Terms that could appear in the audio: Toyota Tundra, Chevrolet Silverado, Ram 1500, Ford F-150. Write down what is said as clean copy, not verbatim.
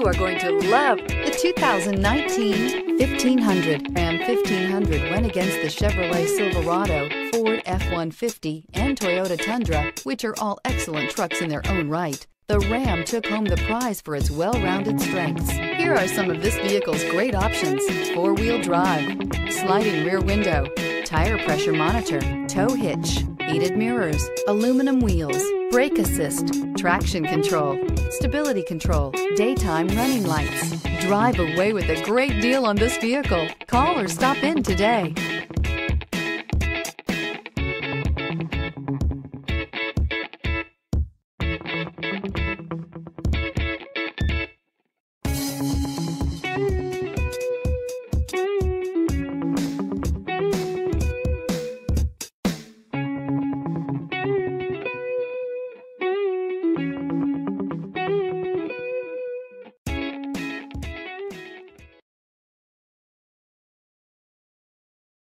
You are going to love the 2019 1500. Ram 1500 went against the Chevrolet Silverado, Ford F-150, and Toyota Tundra, which are all excellent trucks in their own right. The Ram took home the prize for its well-rounded strengths. Here are some of this vehicle's great options: four-wheel drive, sliding rear window, tire pressure monitor, tow hitch, heated mirrors, aluminum wheels, brake assist, traction control, stability control, daytime running lights. Drive away with a great deal on this vehicle. Call or stop in today.